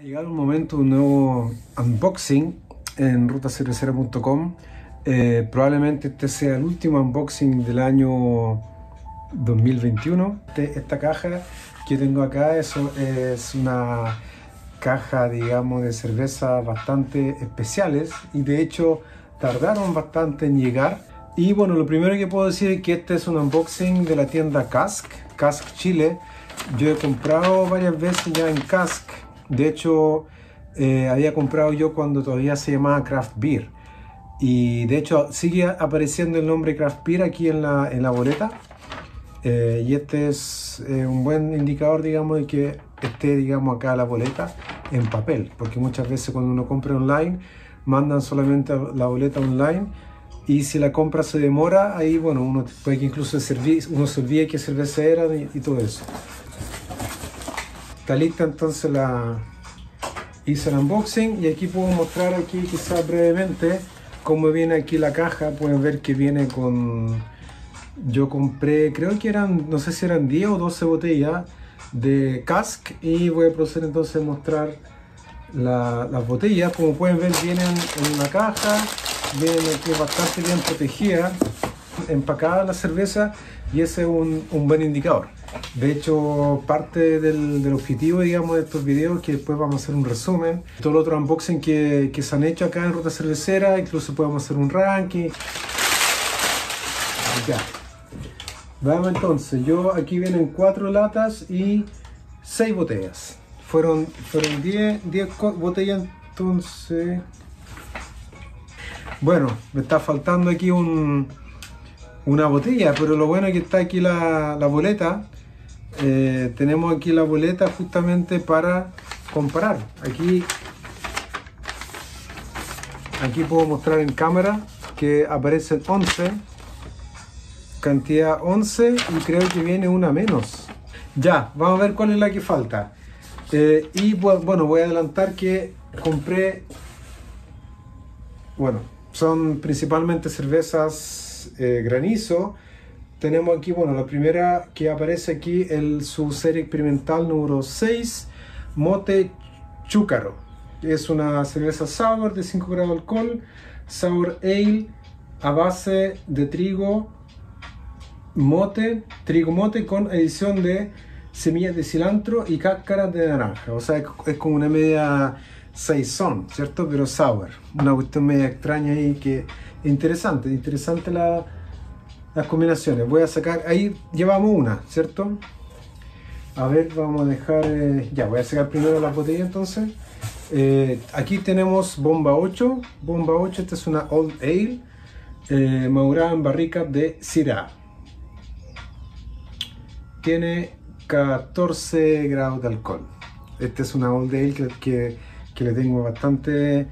Ha llegado el momento de un nuevo unboxing en rutacervecera.com. Probablemente este sea el último unboxing del año 2021. Esta caja que tengo acá es una caja, digamos, de cervezas bastante especiales, y de hecho tardaron bastante en llegar. Y bueno, lo primero que puedo decir es que este es un unboxing de la tienda Cask Chile. Yo he comprado varias veces ya en Cask. De hecho, había comprado yo cuando todavía se llamaba Craft Beer. Y de hecho sigue apareciendo el nombre Craft Beer aquí en la boleta. Y este es un buen indicador, digamos, de que esté, digamos, acá la boleta en papel. Porque muchas veces cuando uno compra online, mandan solamente la boleta online. Y si la compra se demora, ahí, bueno, uno puede que incluso se olvide qué cerveza era y todo eso. Está lista, entonces hice el unboxing, y aquí puedo mostrar aquí quizás brevemente cómo viene aquí la caja. Pueden ver que viene con... Yo compré, creo que eran, no sé si eran 10 o 12 botellas de Cask, y voy a proceder entonces a mostrar las botellas. Como pueden ver, vienen en una caja, vienen aquí bastante bien protegida, empacada la cerveza, y ese es un buen indicador. De hecho, parte del objetivo, digamos, de estos videos, que después vamos a hacer un resumen, todo el otro unboxing que se han hecho acá en Ruta Cervecera, incluso podemos hacer un ranking. Ya. Vamos entonces, yo aquí vienen 4 latas y 6 botellas. Fueron 10 botellas, entonces... Bueno, me está faltando aquí una botella, pero lo bueno es que está aquí la boleta. Tenemos aquí la boleta justamente para comparar. Aquí puedo mostrar en cámara que aparecen 11, cantidad 11, y creo que viene una menos. Ya, vamos a ver cuál es la que falta. Y bueno, voy a adelantar que compré, bueno, son principalmente cervezas Granizo. Tenemos aquí, bueno, la primera que aparece aquí, su serie experimental número 6, Mote Chúcaro. Es una cerveza sour de 5 grados de alcohol, sour ale, a base de trigo mote con adición de semillas de cilantro y cáscaras de naranja. O sea, es como una media saison, ¿cierto? Pero sour, una cuestión media extraña ahí que... Interesante las combinaciones. Voy a sacar, ahí llevamos una, ¿cierto? A ver, vamos a dejar, ya, voy a sacar primero las botellas entonces. Aquí tenemos Bomba 8, esta es una Old Ale, madurada en barrica de Syrah. Tiene 14 grados de alcohol. Esta es una Old Ale que le tengo bastante...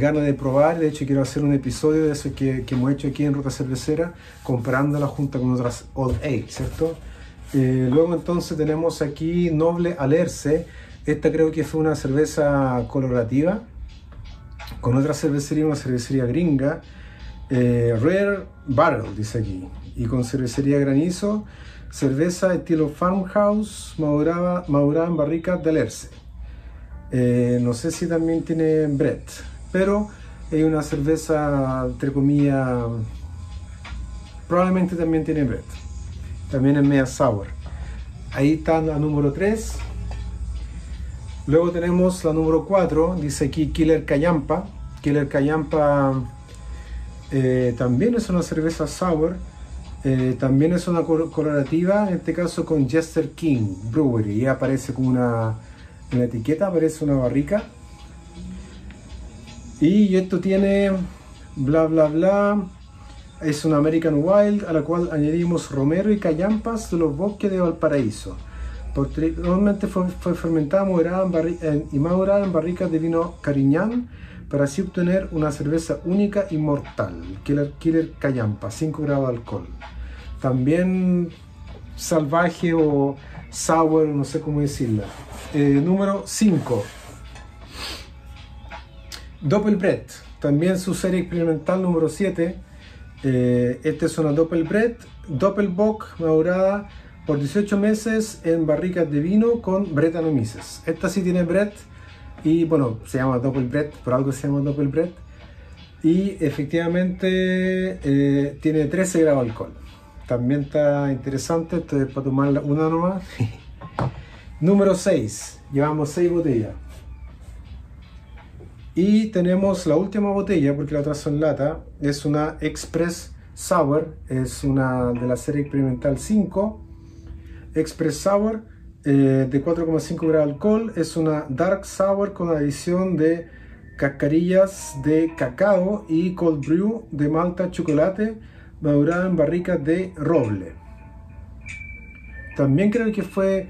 ganas de probar. De hecho, quiero hacer un episodio de eso que hemos hecho aquí en Ruta Cervecera, comparándola junto con otras Old Ale, ¿cierto? Luego entonces tenemos aquí Noble Alerce. Esta creo que fue una cerveza colaborativa con otra cervecería, una cervecería gringa, Rare Barrel dice aquí, y con cervecería Granizo, cerveza estilo farmhouse, madurada en barricas de Alerce. No sé si también tiene Brett, pero es una cerveza, entre comillas, probablemente también tiene Brett. También es media sour. Ahí está la número 3. Luego tenemos la número 4, dice aquí Killer Cayampa. También es una cerveza sour. También es una colorativa, en este caso con Jester King Brewery. Y aparece como una... En la etiqueta aparece una barrica. Y esto tiene bla bla bla. Es una American Wild, a la cual añadimos romero y callampas de los bosques de Valparaíso. Posteriormente fue fermentada y madurada en barricas de vino Cariñán, para así obtener una cerveza única y mortal, Killer Cayampa, 5 grados de alcohol. También salvaje o sour, no sé cómo decirla. Número 5, Doppelbrett, también su serie experimental número 7. Esta es una Doppelbrett, Doppelbock, madurada por 18 meses en barricas de vino con Brettanomyces. Esta sí tiene Brett, y bueno, se llama Double Bread, por algo se llama Double Bread, y efectivamente tiene 13 grados de alcohol. También está interesante, entonces para tomar una nomás. Número 6, llevamos 6 botellas. Y tenemos la última botella, porque la otra son lata, es una Express Sour, es una de la serie experimental 5. Express Sour de 4,5 grados de alcohol, es una Dark Sour con adición de cascarillas de cacao y cold brew de malta chocolate, madurada en barricas de roble. También creo que fue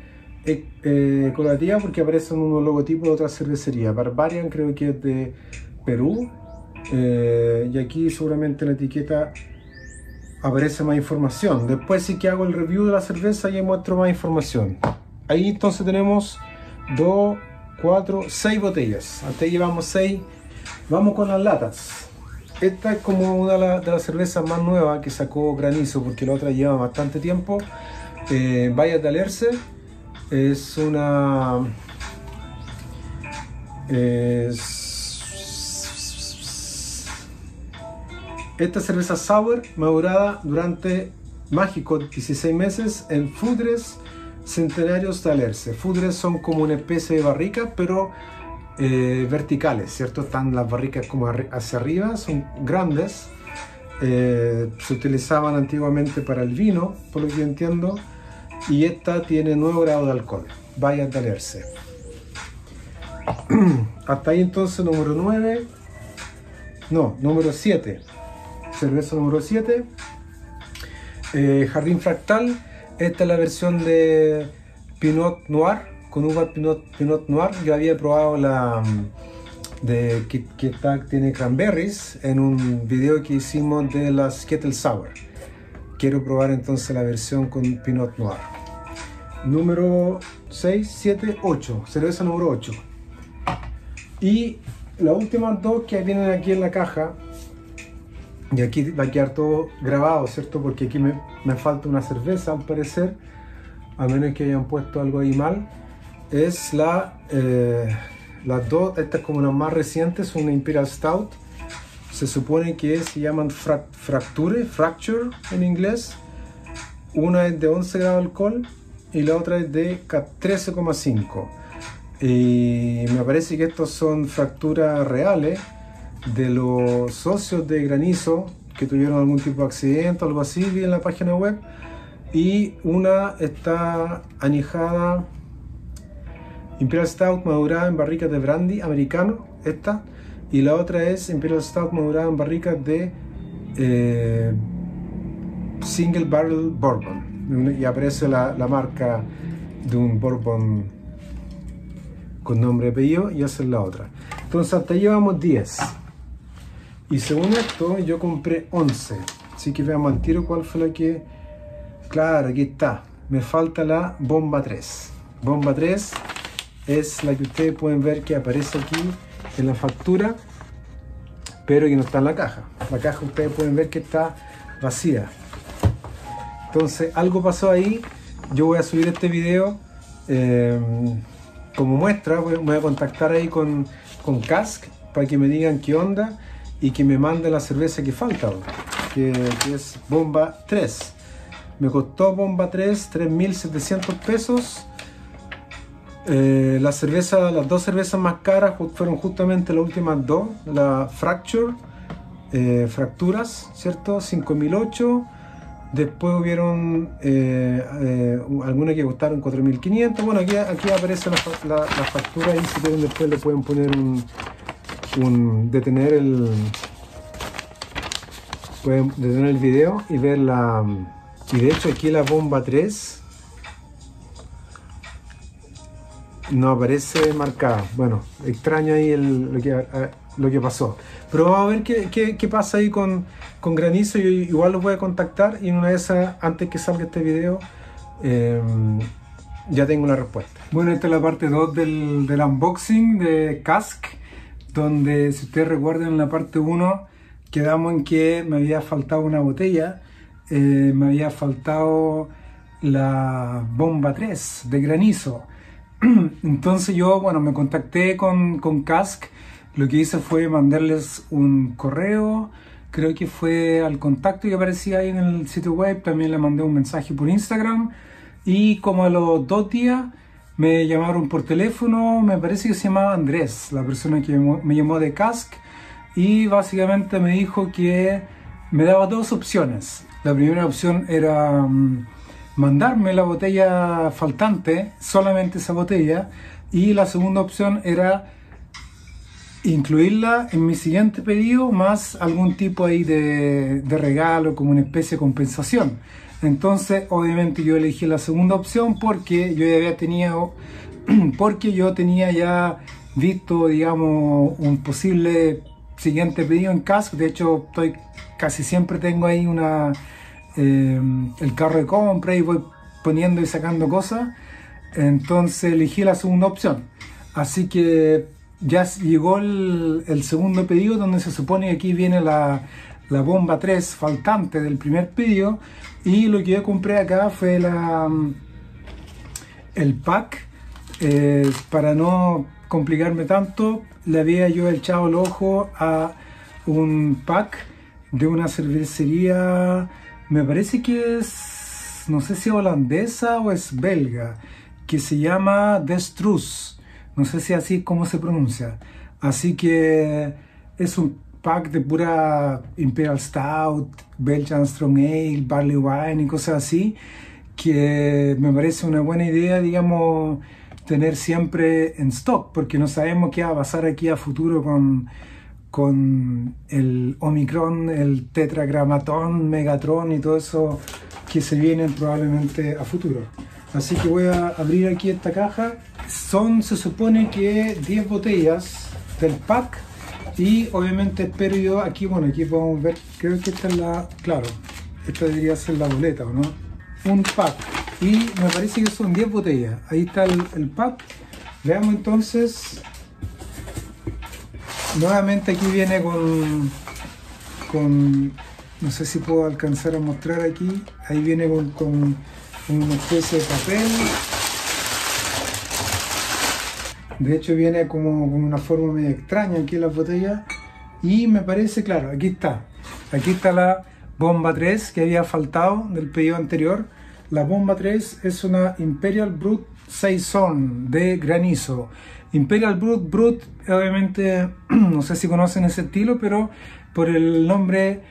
colativa porque aparecen unos logotipos de otra cervecería. Barbarian creo que es de Perú, y aquí seguramente en la etiqueta aparece más información. Después sí que hago el review de la cerveza y muestro más información. Ahí entonces tenemos 2, 4, 6 botellas. Hasta ahí llevamos 6. Vamos con las latas. Esta es como una de las cervezas más nuevas que sacó Granizo, porque la otra lleva bastante tiempo. Vaya de Alerce, es una... Esta cerveza sour, madurada durante mágico 16 meses en Fudres centenarios de Alerce. Fudres son como una especie de barrica, pero... verticales, ¿cierto? Están las barricas como hacia arriba, son grandes, se utilizaban antiguamente para el vino, por lo que yo entiendo, y esta tiene 9 grados de alcohol, vaya a tenerse. Hasta ahí entonces número 9, no, número 7, cerveza número 7, Jardín Fractal. Esta es la versión de Pinot Noir, con uva Pinot Noir. Yo había probado la de que tiene cranberries en un video que hicimos de las Kettle Sour. Quiero probar entonces la versión con Pinot Noir. Número 6, 7, 8. Cerveza número 8. Y las últimas dos que vienen aquí en la caja. Y aquí va a quedar todo grabado, ¿cierto? Porque aquí me falta una cerveza al parecer. A menos que hayan puesto algo ahí mal. Es las dos, esta es como la más reciente, es una Imperial Stout. Se supone que se llaman Fracture en inglés. Una es de 11 grados de alcohol y la otra es de 13,5. Y me parece que estos son fracturas reales de los socios de Granizo que tuvieron algún tipo de accidente o algo así, vi en la página web. Y una está añejada... Imperial Stout madurada en barricas de brandy americano, esta, y la otra es Imperial Stout madurada en barricas de Single Barrel Bourbon, y aparece la marca de un bourbon con nombre y apellido, y esa es la otra. Entonces hasta ahí llevamos 10, y según esto yo compré 11, así que veamos al tiro cuál fue la que... Claro, aquí está, me falta la bomba 3, bomba 3 es la que ustedes pueden ver que aparece aquí en la factura, pero que no está en la caja. La caja ustedes pueden ver que está vacía. Entonces algo pasó ahí. Yo voy a subir este video como muestra. Voy a contactar ahí con Cask para que me digan qué onda y que me manden la cerveza que falta, que es bomba 3. Me costó bomba 3 3.700 pesos. Las dos cervezas más caras fueron justamente las últimas dos, la Fracture, Fracturas, ¿cierto? 5.008, después hubieron algunas que costaron 4.500, bueno, aquí aparece la factura y si quieren después le pueden poner pueden detener el video y ver la... Y de hecho aquí la bomba 3 no aparece marcada. Bueno, extraño ahí lo que pasó, pero vamos a ver qué pasa ahí con Granizo. Yo igual los voy a contactar y en una de esas, antes que salga este video, ya tengo la respuesta. Bueno, esta es la parte 2 del unboxing de Cask, donde, si ustedes recuerdan, en la parte 1 quedamos en que me había faltado una botella, me había faltado la bomba 3 de Granizo. Entonces yo, bueno, me contacté con Cask. Lo que hice fue mandarles un correo, creo que fue al contacto que aparecía ahí en el sitio web. También le mandé un mensaje por Instagram. Y como a los 2 días me llamaron por teléfono, me parece que se llamaba Andrés, la persona que me llamó de Cask. Y básicamente me dijo que me daba 2 opciones. La primera opción era mandarme la botella faltante, solamente esa botella. Y la segunda opción era incluirla en mi siguiente pedido, más algún tipo ahí de regalo, como una especie de compensación. Entonces, obviamente yo elegí la segunda opción porque yo ya había tenido, porque yo tenía ya visto, digamos, un posible siguiente pedido en Cask. De hecho, estoy casi siempre tengo ahí una el carro de compra y voy poniendo y sacando cosas. Entonces elegí la segunda opción. Así que ya llegó el segundo pedido, donde se supone que aquí viene la bomba 3 faltante del primer pedido. Y lo que yo compré acá fue el pack. Para no complicarme tanto, le había yo echado el ojo a un pack de una cervecería, me parece que es, no sé si holandesa o es belga, que se llama De Struise, no sé si así es como se pronuncia. Así que es un pack de pura Imperial Stout, Belgian Strong Ale, Barley Wine y cosas así, que me parece una buena idea, digamos, tener siempre en stock, porque no sabemos qué va a pasar aquí a futuro con el Omicron, el Tetragramatón, Megatron y todo eso que se vienen probablemente a futuro. Así que voy a abrir aquí esta caja. Son, se supone que 10 botellas del pack, y obviamente espero yo aquí, bueno, aquí podemos ver, creo que esta es la, claro, esta debería ser la boleta, ¿o no? Un pack, y me parece que son 10 botellas. Ahí está el pack. Veamos entonces. Nuevamente aquí viene con no sé si puedo alcanzar a mostrar aquí, ahí viene con una especie de papel. De hecho viene como con una forma medio extraña aquí en la botella. Y me parece, claro, aquí está la bomba 3 que había faltado del pedido anterior. La bomba 3 es una Imperial Brut Saison de Granizo. Imperial Brut, obviamente, no sé si conocen ese estilo, pero por el nombre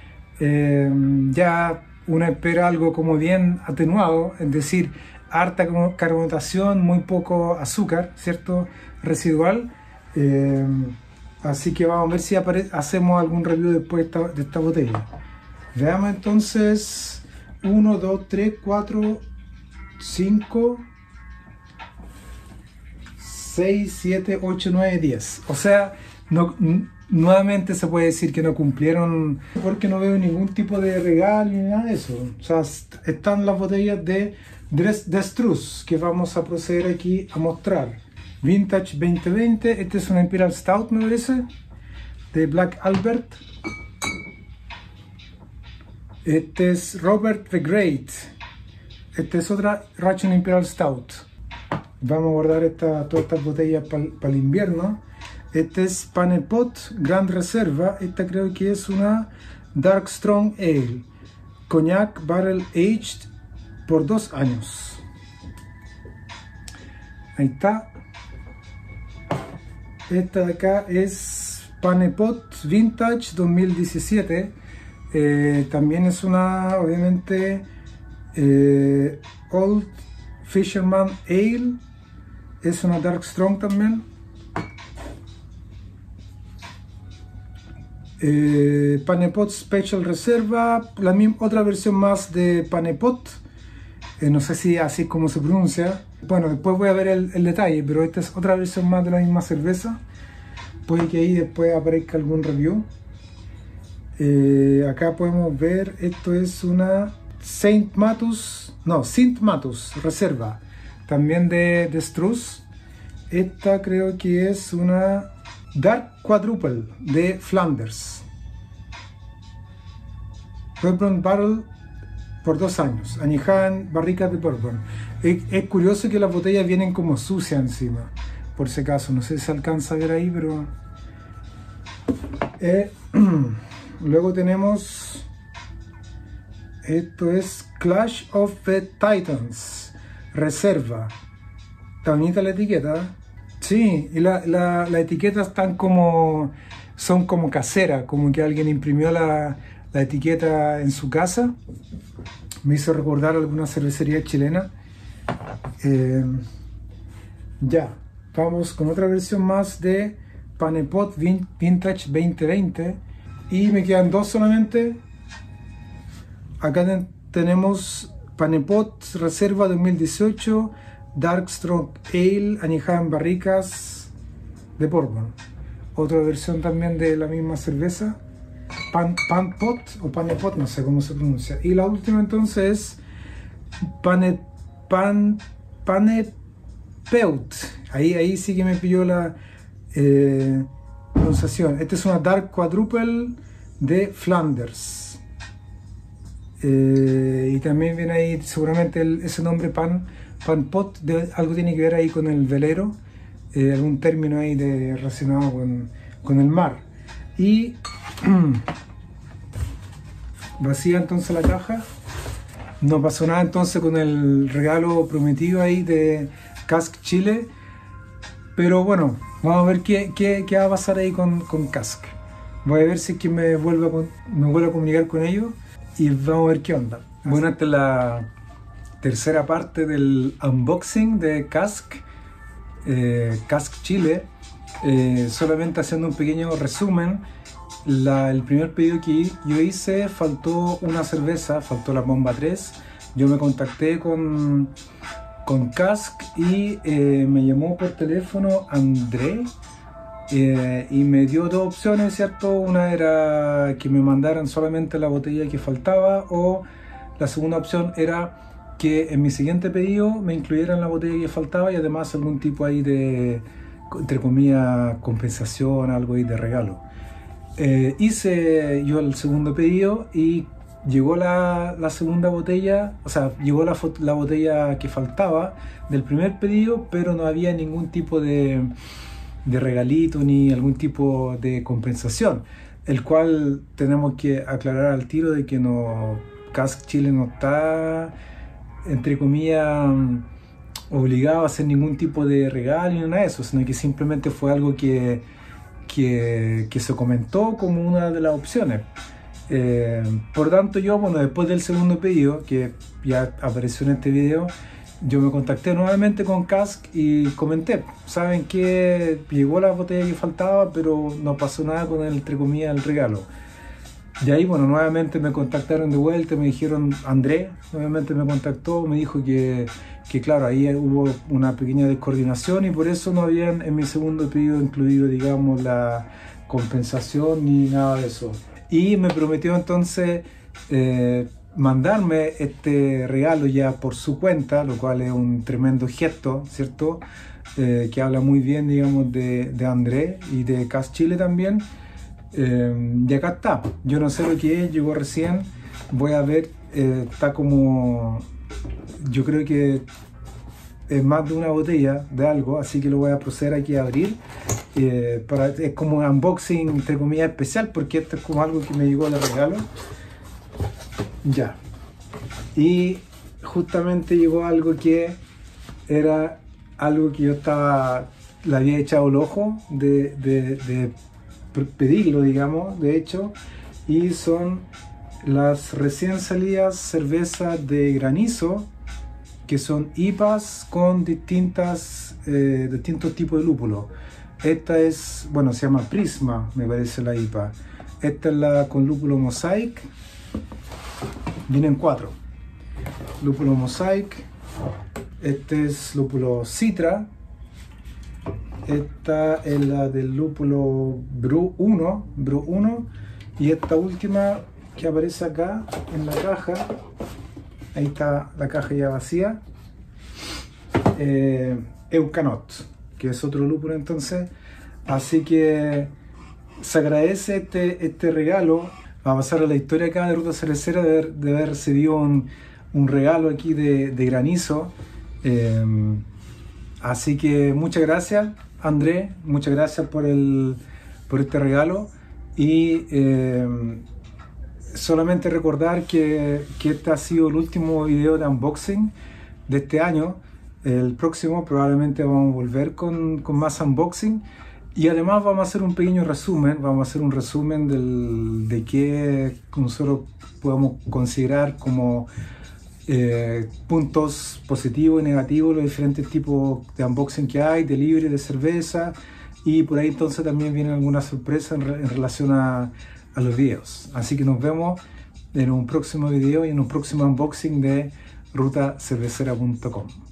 ya uno espera algo como bien atenuado, es decir, harta carbonatación, muy poco azúcar, ¿cierto? Residual. Así que vamos a ver si hacemos algún review después de esta botella. Veamos entonces, 1, 2, 3, 4, 5... 6, 7, 8, 9, 10. O sea, no, nuevamente se puede decir que no cumplieron, porque no veo ningún tipo de regalo ni nada de eso. O sea, están las botellas de De Struise, que vamos a proceder aquí a mostrar. Vintage 2020. Este es una Imperial Stout, me parece, de Black Albert. Este es Robert the Great. Este es otra Russian Imperial Stout. Vamos a guardar todas estas botellas para el invierno. Este es Panel Pot Grand Reserva. Esta creo que es una Dark Strong Ale, Cognac Barrel Aged por 2 años. Ahí está. Esta de acá es Panel Pot Vintage 2017. También es una, obviamente, Old Fisherman Ale. Es una Dark Strong también. Panel Pot Special Reserva, la misma, otra versión más de Panel Pot. No sé si así es como se pronuncia. Bueno, después voy a ver el detalle, pero esta es otra versión más de la misma cerveza. Puede que ahí después aparezca algún review. Acá podemos ver, esto es una Saint Matus Reserva, también de Struise. Esta creo que es una Dark Quadruple de Flanders, Bourbon Barrel por 2 años, añejada en barricas de bourbon. Es curioso que las botellas vienen como sucias encima, por si acaso, no sé si se alcanza a ver ahí, pero... Luego tenemos... Esto es Clash of the Titans, reserva. Está bonita la etiqueta. Sí, y la etiqueta están como... son como casera, como que alguien imprimió la etiqueta en su casa. Me hizo recordar alguna cervecería chilena. Ya, vamos con otra versión más de Panepot Vintage 2020. Y me quedan 2 solamente. Acá tenemos Panepot Reserva 2018, Dark Strong Ale, añejada en barricas de bourbon. Otra versión también de la misma cerveza, Panepot o Panepot, no sé cómo se pronuncia. Y la última entonces es Panepeut. Ahí sí que me pilló la pronunciación. Esta es una Dark Quadruple de Flanders. Y también viene ahí seguramente ese nombre Panepot, algo tiene que ver ahí con el velero. Algún término ahí relacionado con el mar. Y vacía entonces la caja. No pasó nada entonces con el regalo prometido ahí de Cask Chile, pero bueno, vamos a ver qué va a pasar ahí con Cask. Voy a ver si es que me vuelvo a comunicar con ellos y vamos a ver qué onda. Bueno, esta es la tercera parte del unboxing de Cask. Cask Chile, solamente haciendo un pequeño resumen. El primer pedido que yo hice, faltó una cerveza, faltó la bomba 3. Yo me contacté con Cask y me llamó por teléfono André y me dio 2 opciones, ¿cierto? Una era que me mandaran solamente la botella que faltaba, o la segunda opción era que en mi siguiente pedido me incluyeran la botella que faltaba y además algún tipo ahí de, entre comillas, compensación, algo ahí de regalo. Hice yo el segundo pedido y llegó la segunda botella, o sea, llegó la botella que faltaba del primer pedido, pero no había ningún tipo de regalito ni algún tipo de compensación, el cual tenemos que aclarar al tiro de que no, Cask Chile no está... entre comillas obligado a hacer ningún tipo de regalo ni nada de eso, sino que simplemente fue algo que se comentó como una de las opciones. Por tanto yo, bueno, después del segundo pedido que ya apareció en este video, yo me contacté nuevamente con Cask y comenté, saben que llegó la botella que faltaba pero no pasó nada con el, entre comillas, el regalo. Y ahí, bueno, nuevamente me contactaron de vuelta, me dijeron, André, nuevamente me contactó, me dijo que claro, ahí hubo una pequeña descoordinación y por eso no habían en mi segundo pedido incluido, digamos, la compensación ni nada de eso. Y me prometió entonces mandarme este regalo ya por su cuenta, lo cual es un tremendo gesto, ¿cierto? Que habla muy bien, digamos, de André y de Cask Chile también. Y acá está, yo no sé lo que es, llegó recién, voy a ver, está como, yo creo que es más de una botella de algo, así que lo voy a proceder aquí a abrir, es como un unboxing entre comillas especial, porque esto es como algo que me llegó de regalo, ya, y justamente llegó algo que era algo que yo estaba, le había echado el ojo de pedirlo, digamos, de hecho, y son las recién salidas cervezas de Granizo, que son IPAs con distintos tipos de lúpulo. Esta es, bueno, se llama Prisma, me parece la IPA. Esta es la con lúpulo Mosaic, vienen 4. Lúpulo Mosaic, este es lúpulo Citra. Esta es la del lúpulo Bru 1, y esta última que aparece acá en la caja, ahí está la caja ya vacía, Eucanot, que es otro lúpulo entonces, así que se agradece este regalo. Vamos a pasar a la historia acá de Ruta Cervecera, de haber recibido un regalo aquí de Granizo. Así que muchas gracias, Andrés, muchas gracias por este regalo. Y solamente recordar que este ha sido el último video de unboxing de este año. El próximo probablemente vamos a volver con más unboxing. Y además vamos a hacer un pequeño resumen, vamos a hacer un resumen de qué nosotros podemos considerar como puntos positivos y negativos, los diferentes tipos de unboxing que hay, de libre, de cerveza, y por ahí entonces también vienen algunas sorpresas en relación a los videos. Así que nos vemos en un próximo video y en un próximo unboxing de rutacervecera.com.